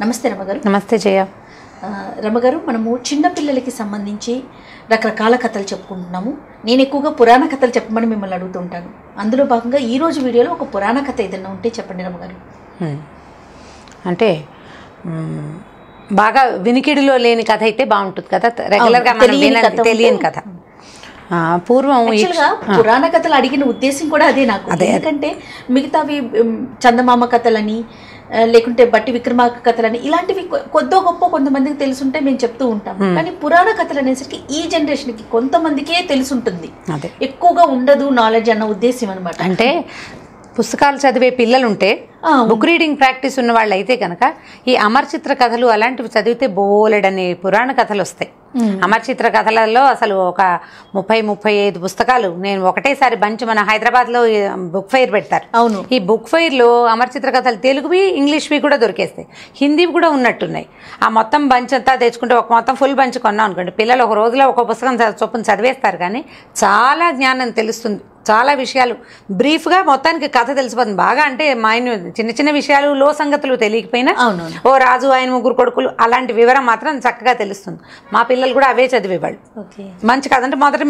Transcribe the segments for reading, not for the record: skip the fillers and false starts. నమస్తే రమగారు. నమస్తే జయ. రమగారు, మనము చిన్న పిల్లలకి సంబంధించి రకరకాల కథలు చెప్పుకుంటున్నాము. నేను ఎక్కువగా పురాణ కథలు చెప్పమని మిమ్మల్ని అడుగుతూ ఉంటాను. అందులో భాగంగా ఈ రోజు వీడియోలో ఒక పురాణ కథ ఏదైనా ఉంటే చెప్పండి రమగారు. అంటే బాగా వినికిడిలో లేని కథ అయితే బాగుంటుంది కదా, రెగ్యులర్గా మనం తెలియని కథ. పూర్వం పురాణ కథలు అడిగిన ఉద్దేశం కూడా అదే నాకు. ఎందుకంటే మిగతావి చందమామ కథలని లేకుంటే బట్టి విక్రమార్క కథలని ఇలాంటివి కొద్దో గొప్ప కొంతమందికి తెలుసుంటే మేము చెప్తూ ఉంటాం. కానీ పురాణ కథలు అనేసరికి ఈ జనరేషన్కి కొంతమందికే తెలుసుంటుంది, ఎక్కువగా ఉండదు నాలెడ్జ్ అన్న ఉద్దేశం అనమాట. అంటే పుస్తకాలు చదివే పిల్లలుంటే, బుక్ రీడింగ్ ప్రాక్టీస్ ఉన్న వాళ్ళు అయితే కనుక ఈ అమరచిత్ర కథలు అలాంటివి చదివితే బోలెడని పురాణ కథలు వస్తాయి. అమరచిత్ర కథలలో అసలు ఒక 30-35 పుస్తకాలు నేను ఒకటేసారి బంచ్ మన హైదరాబాద్లో బుక్ ఫైర్ పెడతారు. అవును, ఈ బుక్ ఫైర్లో అమరచిత్ర కథలు తెలుగువి ఇంగ్లీష్వి కూడా దొరికేస్తాయి, హిందీవి కూడా ఉన్నట్టున్నాయి. ఆ మొత్తం బంచ్ అంతా తెచ్చుకుంటే ఒక మొత్తం ఫుల్ బంచ్ కొన్నాం అనుకోండి, పిల్లలు ఒక రోజులో ఒక పుస్తకం చొప్పున చదివేస్తారు. కానీ చాలా జ్ఞానం తెలుస్తుంది, చాలా విషయాలు బ్రీఫ్గా మొత్తానికి కథ తెలిసిపోతుంది బాగా. అంటే మా ఆయన చిన్న చిన్న విషయాలు లో సంగతులు తెలియకపోయినా ఓ రాజు ఆయన ముగ్గురు కొడుకులు అలాంటి వివరం మాత్రం చక్కగా తెలుస్తుంది. మా పిల్లలు కూడా అవే చదివేవాళ్ళు. మంచి కథ అంటే మొదట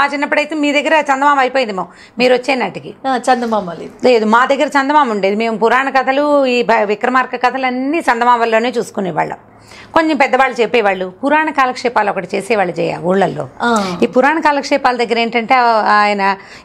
మా చిన్నప్పుడైతే మీ దగ్గర చందమామ అయిపోయిందేమో, మీరు వచ్చే నాటికి చందమామ లేదు, మా దగ్గర చందమామ ఉండేది. మేము పురాణ కథలు ఈ విక్రమార్క కథలు అన్నీ చందమామల్లోనే చూసుకునేవాళ్ళం. కొంచెం పెద్దవాళ్ళు చెప్పేవాళ్ళు పురాణ కాలక్షేపాలు ఒకటి చేసేవాళ్ళు చేయ ఊళ్ళల్లో. ఈ పురాణ కాలక్షేపాల దగ్గర ఏంటంటే ఆయన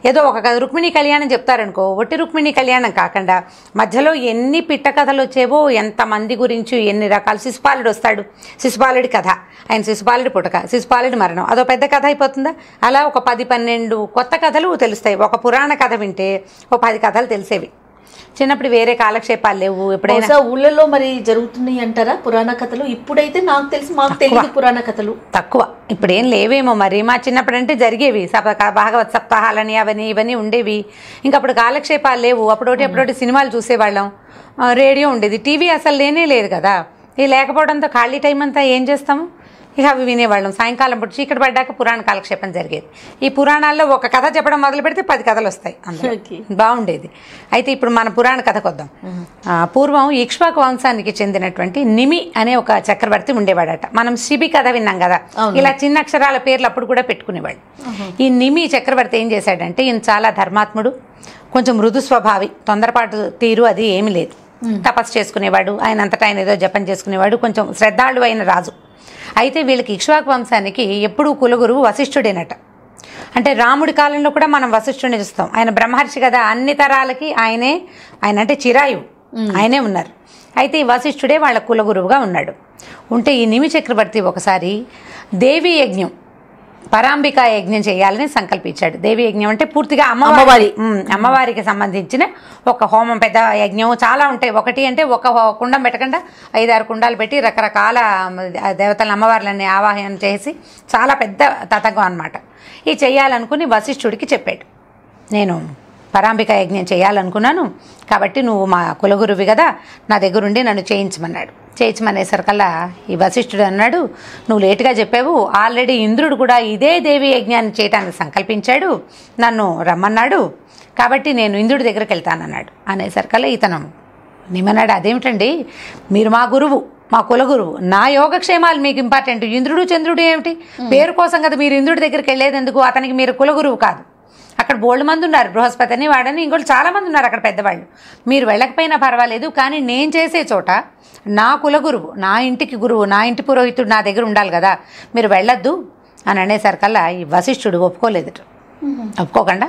ఏదో ఒక రుక్మిణి కళ్యాణం చెప్తారనుకో, ఒట్టి రుక్మిణి కళ్యాణం కాకుండా మధ్యలో ఎన్ని పిట్ట కథలు వచ్చేవో, ఎంతమంది గురించి ఎన్ని రకాలు. శిశుపాలుడు వస్తాడు, శిశుపాలుడి కథ, ఆయన శిశుపాలుడి పుట్టక, శిశుపాలుడి మరణం, అదో పెద్ద కథ అయిపోతుందా. అలా ఒక 10-12 కొత్త కథలు తెలుస్తాయి. ఒక పురాణ కథ వింటే ఓ 10 కథలు తెలిసేవి. చిన్నప్పుడు వేరే కాలక్షేపాలు లేవు. ఎప్పుడైనా ఊళ్ళలో మరి జరుగుతున్నాయి అంటారా పురాణ కథలు? ఇప్పుడైతే నాకు తెలిసి మాకు తెలియదు పురాణ కథలు తక్కువ, ఇప్పుడేం లేవేమో. మరి మా చిన్నప్పుడు అంటే జరిగేవి భాగవత్ సప్తాహాలని అవని ఇవన్నీ ఉండేవి. ఇంకా అప్పుడు కాలక్షేపాలు లేవు. అప్పుడోటి సినిమాలు చూసేవాళ్ళం, రేడియో ఉండేది, టీవీ అసలు లేనే లేదు కదా. ఇది లేకపోవడంతో ఖాళీ టైం అంతా ఏం చేస్తాము, ఇక అవి వినేవాళ్ళం. సాయంకాలం పుట్టి చీకటి పడ్డాక పురాణ కాలక్షేపం జరిగేది. ఈ పురాణాల్లో ఒక కథ చెప్పడం మొదలు పెడితే 10 కథలు వస్తాయి, బాగుండేది. అయితే ఇప్పుడు మన పురాణ కథకు వద్దాం. పూర్వం ఇక్ష్వాకు వంశానికి చెందినటువంటి నిమి అనే ఒక చక్రవర్తి ఉండేవాడట. మనం శిబి కథ విన్నాం కదా, ఇలా చిన్న అక్షరాల పేర్లు అప్పుడు కూడా పెట్టుకునేవాడు. ఈ నిమి చక్రవర్తి ఏం చేశాడంటే, ఈయన చాలా ధర్మాత్ముడు, కొంచెం మృదు స్వభావి, తొందరపాటు తీరు అది ఏమీ లేదు. తపస్సు చేసుకునేవాడు, ఆయన అంతటా ఆయన ఏదో జపం చేసుకునేవాడు, కొంచెం శ్రద్ధాళు అయిన రాజు. అయితే వీళ్ళకి ఇక్ష్వాకు వంశానికి ఎప్పుడూ కులగురువు వశిష్ఠుడేనట. అంటే రాముడి కాలంలో కూడా మనం వశిష్ఠుడిని చూస్తాం. ఆయన బ్రహ్మర్షి కదా, అన్ని తరాలకి ఆయన అంటే చిరాయువు, ఆయనే ఉన్నారు. అయితే ఈ వశిష్ఠుడే వాళ్ళ కులగురువుగా ఉన్నాడు. ఉంటే ఈ నిమి చక్రవర్తి ఒకసారి దేవీ యజ్ఞం, పరాంబికా యజ్ఞం చేయాలని సంకల్పించాడు. దేవి యజ్ఞం అంటే పూర్తిగా అమ్మవారికి సంబంధించిన ఒక హోమం, పెద్ద యజ్ఞం చాలా ఉంటాయి. ఒకటి అంటే ఒక కుండం పెట్టకుండా 5-6 కుండాలు పెట్టి రకరకాల దేవతలను అమ్మవార్లని ఆవాహనం చేసి చాలా పెద్ద తతంగం అనమాట. ఇది చేయాలనుకుని వశిష్ఠుడికి చెప్పాడు, నేను పరాంబికా యజ్ఞం చేయాలనుకున్నాను కాబట్టి నువ్వు మా కులగురువి కదా, నా దగ్గరుండి నన్ను చేయించమన్నాడు. చేయించమనేసరికల్లా ఈ వశిష్ఠుడు అన్నాడు, నువ్వు లేటుగా చెప్పావు, ఆల్రెడీ ఇంద్రుడు కూడా ఇదే దేవి యజ్ఞాన్ని చేయటానికి సంకల్పించాడు, నన్ను రమ్మన్నాడు, కాబట్టి నేను ఇంద్రుడి దగ్గరికి వెళ్తానన్నాడు. అనేసరికల్లా ఇతను నిమన్నాడు, అదేమిటండి మీరు మా గురువు, మా కులగురువు, నా యోగక్షేమాలు మీకు ఇంపార్టెంట్, ఇంద్రుడు చంద్రుడు ఏమిటి, పేరు కోసం కదా మీరు ఇంద్రుడి దగ్గరికి వెళ్ళేందుకు, అతనికి మీరు కులగురువు కాదు. అక్కడ బోల్డ్ మంది ఉన్నారు, బృహస్పతి అని వాడని ఇంకోటి చాలామంది ఉన్నారు అక్కడ పెద్దవాళ్ళు, మీరు వెళ్ళకపోయినా పర్వాలేదు, కానీ నేను చేసే చోట నా కులగురువు, నా ఇంటికి గురువు, నా ఇంటి పురోహితుడు నా దగ్గర ఉండాలి కదా, మీరు వెళ్ళొద్దు అని అనేసరికల్లా ఈ వశిష్ఠుడు ఒప్పుకోలేదుట. ఒప్పుకోకుండా,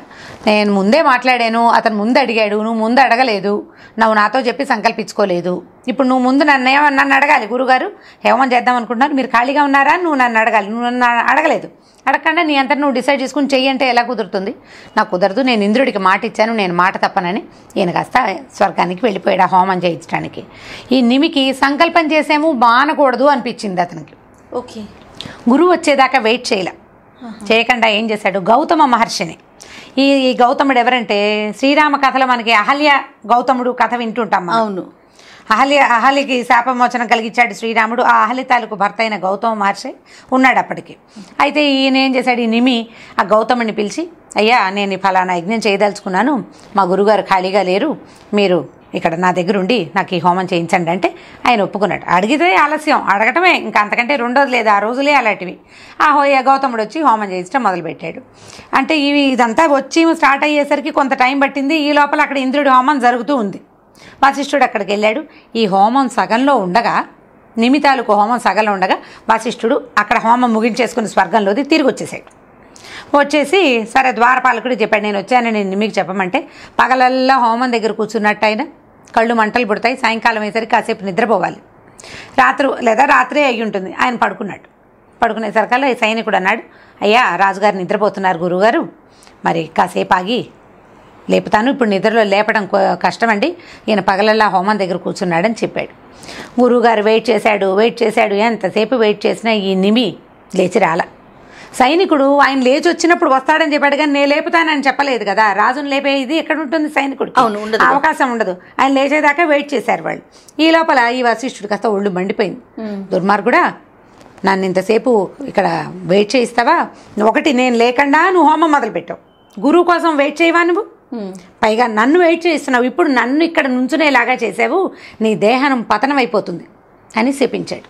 నేను ముందే మాట్లాడాను, అతను ముందు అడిగాడు, నువ్వు ముందు అడగలేదు, నువ్వు నాతో చెప్పి సంకల్పించుకోలేదు, ఇప్పుడు నువ్వు ముందు నన్ను అడగాలి, గురుగారు హేమం చేద్దాం అనుకుంటున్నారు, మీరు ఖాళీగా ఉన్నారా, నువ్వు నన్ను అడగాలి, నువ్వు నన్ను అడగలేదు, అడగకుండా నీ అంతా నువ్వు డిసైడ్ చేసుకుని చెయ్యంటే ఎలా కుదురుతుంది, నాకు కుదరదు, నేను ఇంద్రుడికి మాట ఇచ్చాను, నేను మాట తప్పనని ఈయన కాస్త స్వర్గానికి వెళ్ళిపోయాడు ఆ హోమం చేయించడానికి. ఈ నిమికి సంకల్పం చేసాము మానకూడదు అనిపించింది అతనికి. ఓకే, గురువు వచ్చేదాకా వెయిట్ చేయకుండా ఏం చేశాడు, గౌతమ మహర్షిని. ఈ గౌతముడు ఎవరంటే, శ్రీరామ కథలో మనకి అహల్య గౌతముడు కథ వింటుంటాం. అవును, అహల్యకి శాపమోచనం కలిగించాడు శ్రీరాముడు. ఆ అహల్య తాలూకు భర్త అయిన గౌతమ మహర్షి ఉన్నాడు అప్పటికి. అయితే ఈయన ఏం చేశాడు, ఈ నిమి ఆ గౌతముడిని పిలిచి, అయ్యా నేను ఫలానా యజ్ఞం చేయదలుచుకున్నాను, మా గురుగారు ఖాళీగా లేరు, మీరు ఇక్కడ నా దగ్గర ఉండి నాకు ఈ హోమం చేయించండి అంటే ఆయన ఒప్పుకున్నాడు. అడిగితే ఆలస్యం, అడగటమే, ఇంకా అంతకంటే రెండోది లేదు. ఆ రోజులే అలాంటివి. ఆ హోయ గౌతముడు వచ్చి హోమం చేయించడం మొదలుపెట్టాడు. అంటే ఇవి ఇదంతా వచ్చి స్టార్ట్ అయ్యేసరికి కొంత టైం పట్టింది. ఈ లోపల అక్కడ ఇంద్రుడి హోమం జరుగుతూ ఉంది. వశిష్ఠుడు అక్కడికి వెళ్ళాడు. ఈ హోమం సగంలో ఉండగా, నిమితాలకు హోమం సగంలో ఉండగా వశిష్ఠుడు అక్కడ హోమం ముగించేసుకుని స్వర్గంలోది తిరిగి వచ్చేసాడు. వచ్చేసి సరే ద్వారపాలకుడు చెప్పాడు, నేను వచ్చాను, నేను మీకు చెప్పమంటే పగలల్లా హోమం దగ్గర కూర్చున్నట్టు ఆయన కళ్ళు మంటలు పుడతాయి. సాయంకాలం అయ్యేసరికి కాసేపు నిద్రపోవాలి. రాత్రే అయి ఉంటుంది. ఆయన పడుకున్నాడు. పడుకునేసరికల్లా ఈ సైనికుడు అన్నాడు, అయ్యా రాజుగారు నిద్రపోతున్నారు గురువుగారు, మరి కాసేపు ఆగి లేపుతాను, ఇప్పుడు నిద్రలో లేపడం కష్టమండి, ఈయన పగలల్లా హోమం దగ్గర కూర్చున్నాడని చెప్పాడు. గురువుగారు వెయిట్ చేశాడు. ఎంతసేపు వెయిట్ చేసినా ఈ నిమి లేచి రాల. సైనికుడు ఆయన లేచి వచ్చినప్పుడు వస్తాడని చెప్పాడు, కానీ నేను లేపుతానని చెప్పలేదు కదా. రాజును లేపే ఇది ఎక్కడ ఉంటుంది సైనికుడు, అవకాశం ఉండదు. ఆయన లేచేదాకా వెయిట్ చేశారు వాళ్ళు. ఈ లోపల ఈ వశిష్ఠుడు కాస్త ఒళ్ళు మండిపోయింది. దుర్మార్గుడా, నన్ను ఇంతసేపు ఇక్కడ వెయిట్ చేయిస్తావా? ఒకటి నేను లేకుండా నువ్వు హోమం మొదలుపెట్టావు, గురువు కోసం వెయిట్ చేయవా నువ్వు? పైగా నన్ను వెయిట్ చేస్తున్నావు, ఇప్పుడు నన్ను ఇక్కడ నుంచునేలాగా చేసావు, నీ దేహం పతనమైపోతుంది అని శపించాడు.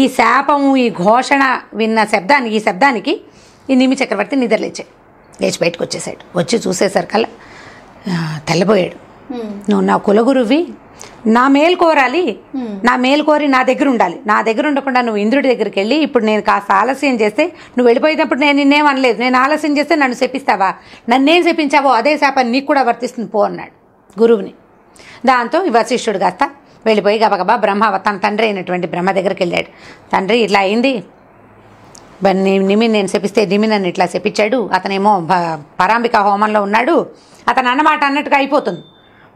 ఈ శాపము ఈ ఘోషణ విన్న శబ్దానికి ఈ నిమి చక్రవర్తి నిద్రలేచాడు. లేచి బయటకు వచ్చేసాడు. వచ్చి చూసేసరికల్లా తెల్లబోయాడు. నువ్వు నా కులగురువి, నా మేలు కోరాలి, నా మేలు కోరి నా దగ్గర ఉండాలి, నా దగ్గర ఉండకుండా నువ్వు ఇంద్రుడి దగ్గరికి వెళ్ళి ఇప్పుడు నేను కాస్త ఆలస్యం చేస్తే, నువ్వు వెళ్ళిపోయేటప్పుడు నేను నిన్నేం అనలేదు, నేను ఆలస్యం చేస్తే నన్ను శపిస్తావా? నన్నేం శపించావో అదే శాపం నీకు కూడా వర్తిస్తుంది పో అన్నాడు గురువుని. దాంతో ఈ వశిష్ఠుడు కాస్త వెళ్ళిపోయి గబగబా తన తండ్రి అయినటువంటి బ్రహ్మ దగ్గరికి వెళ్ళాడు. తండ్రి ఇలా అయింది, నిమిని నేను శపిస్తే నిమి నన్ను ఇట్లా శపించాడు, అతనేమో పరాంబిక హోమంలో ఉన్నాడు, అతను అన్నమాట అన్నట్టుగా అయిపోతుంది.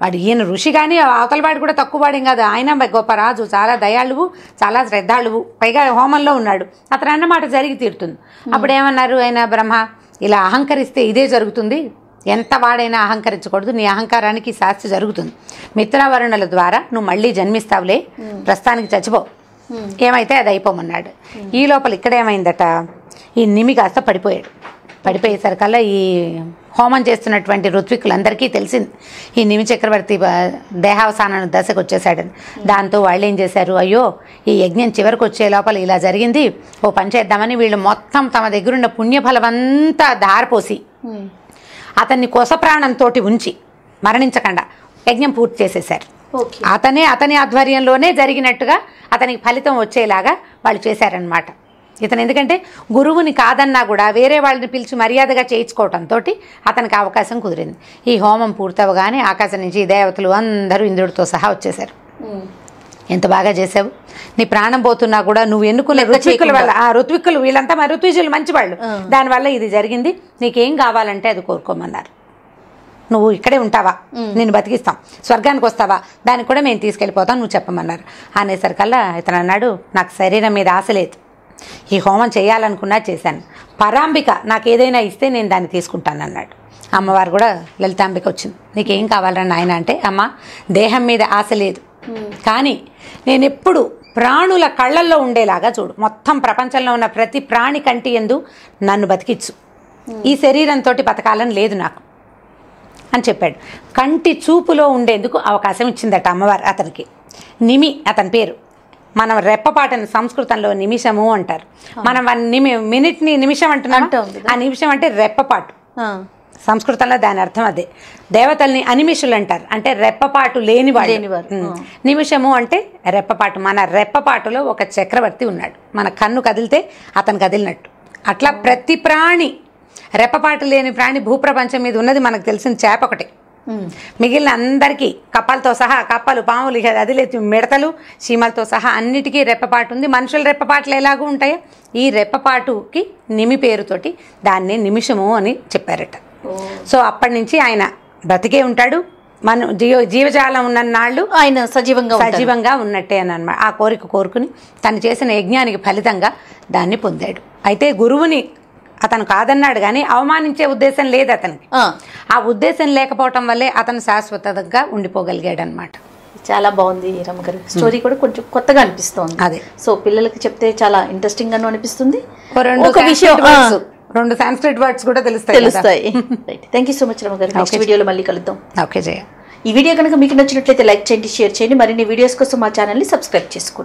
వాడు ఈయన ఋషి కానీ అవతలవాడు కూడా తక్కువ వాడేం కాదు, ఆయన గొప్ప రాజు, చాలా దయాళువు, చాలా శ్రద్ధాళువు, పైగా హోమంలో ఉన్నాడు, అతను అన్నమాట జరిగి తీరుతుంది. అప్పుడేమన్నారు ఆయన బ్రహ్మ, ఇలా అహంకరిస్తే ఇదే జరుగుతుంది, ఎంత వాడైనా అహంకరించకూడదు, నీ అహంకారానికి శాస్తి జరుగుతుంది, మిత్రావరుణుల ద్వారా నువ్వు మళ్ళీ జన్మిస్తావులే, ప్రస్తుతానికి చచ్చిపో, ఏమైతే అది అయిపోమన్నాడు. ఈ లోపల ఇక్కడేమైందట ఈ నిమి కాస్త పడిపోయాడు. పడిపోయేసరికల్లా ఈ హోమం చేస్తున్నటువంటి ఋత్వికులందరికీ తెలిసింది ఈ నిమి చక్రవర్తి దేహావసాన దశకు వచ్చేసాడని. దాంతో వాళ్ళు ఏం చేశారు, అయ్యో ఈ యజ్ఞం చివరికి వచ్చే లోపల ఇలా జరిగింది, ఓ పని చేద్దామని వీళ్ళు మొత్తం తమ దగ్గరున్న పుణ్యఫలమంతా ధారపోసి అతన్ని కొసప్రాణంతో ఉంచి మరణించకుండా యజ్ఞం పూర్తి చేసేశారు. అతని ఆధ్వర్యంలోనే జరిగినట్టుగా అతనికి ఫలితం వచ్చేలాగా వాళ్ళు చేశారనమాట. ఇతను ఎందుకంటే గురువుని కాదన్నా కూడా వేరే వాళ్ళని పిలిచి మర్యాదగా చేయించుకోవటంతో అతనికి అవకాశం కుదిరింది. ఈ హోమం పూర్తవగానే ఆకాశం నుంచి దేవతలు అందరూ ఇంద్రుడితో సహా వచ్చేశారు. ఎంత బాగా చేసావు, నీ ప్రాణం పోతున్నా కూడా నువ్వు ఎన్నుకునే ఋత్వికుల వల్ల, ఆ ఋత్వికులు వీళ్ళంతా మా ఋత్విజులు మంచివాళ్ళు, దానివల్ల ఇది జరిగింది, నీకేం కావాలంటే అది కోరుకోమన్నారు. నువ్వు ఇక్కడే ఉంటావా, నేను బతికిస్తాం, స్వర్గానికి వస్తావా దానికి కూడా మేము తీసుకెళ్ళిపోతాం, నువ్వు చెప్పమన్నారు. అనేసరికల్లా ఇతను అన్నాడు, నాకు శరీరం మీద ఆశ లేదు, ఈ హోమం చేయాలనుకున్నా చేశాను, పరాంబిక నాకు ఏదైనా ఇస్తే నేను దాన్ని తీసుకుంటాను అన్నాడు. అమ్మవారు కూడా లలితాంబిక వచ్చింది, నీకేం కావాలని ఆయన అంటే, అమ్మ దేహం మీద ఆశ లేదు, కానీ నేను ఎప్పుడు ప్రాణుల కళ్ళల్లో ఉండేలాగా చూడు, మొత్తం ప్రపంచంలో ఉన్న ప్రతి ప్రాణి కంటి యందు నన్ను బతికిచ్చు, ఈ శరీరంతో బతకాలని లేదు నాకు అని చెప్పాడు. కంటి చూపులో ఉండేందుకు అవకాశం ఇచ్చిందట అమ్మవారు అతనికి. నిమి అతని పేరు. మనం రెప్పపాటని సంస్కృతంలో నిమిషము అంటారు, మనం మినిట్ని నిమిషం అంటున్నాం, ఆ నిమిషం అంటే రెప్పపాటు, సంస్కృతంలో దాని అర్థం అదే. దేవతల్ని అనిమిషులు అంటారు, అంటే రెప్పపాటు లేని వాడు. నిమిషము అంటే రెప్పపాటు. మన రెప్పపాటులో ఒక చక్రవర్తి ఉన్నాడు, మన కన్ను కదిలితే అతను కదిలినట్టు. అట్లా ప్రతి ప్రాణి, రెప్పపాటు లేని ప్రాణి భూప్రపంచం మీద ఉన్నది మనకు తెలిసిన చేప ఒకటి. మిగిలిన అందరికీ కప్పలతో సహా, కప్పలు, పాములు, అదిలే మిడతలు, చీమలతో సహా అన్నిటికీ రెప్పపాటు ఉంది. మనుషుల రెప్పపాట్లు ఎలాగూ ఉంటాయో ఈ రెప్పపాటుకి నిమి పేరుతోటి దాన్నే నిమిషము అని చెప్పారట. సో అప్పటి నుంచి ఆయన బ్రతికే ఉంటాడు, మన జీవజాలం ఉన్న నాళ్ళు ఆయన సజీవంగా ఉన్నట్టే అని అనమాట. ఆ కోరిక కోరుకుని తను చేసిన యజ్ఞానికి ఫలితంగా దాన్ని పొందాడు. అయితే గురువుని అతను కాదన్నాడు, కానీ అవమానించే ఉద్దేశం లేదు అతనికి. ఆ ఉద్దేశం లేకపోవటం వల్లే అతను శాశ్వతంగా ఉండిపోగలిగాడు అనమాట. చాలా బాగుంది రమ్మ గారు, స్టోరీ కూడా కొంచెం కొత్తగా అనిపిస్తుంది అదే. సో పిల్లలకి చెప్తే చాలా ఇంట్రెస్టింగ్ గాను అనిపిస్తుంది. రెండు సంస్కృత వర్డ్స్ కూడా తెలుస్తాయి. థ్యాంక్ యూ సో మచ్ రమ్మ గారు. నెక్స్ట్ వీడియోలో మళ్ళీ కలుద్దాం. ఓకే జయ. ఈ వీడియో గనుక మీకు నచ్చినట్లయితే లైక్ చేయండి, షేర్ చేయండి, మరిన్ని వీడియోస్ కోసం మా ఛానల్ ని సబ్స్క్రైబ్ చేసుకోండి।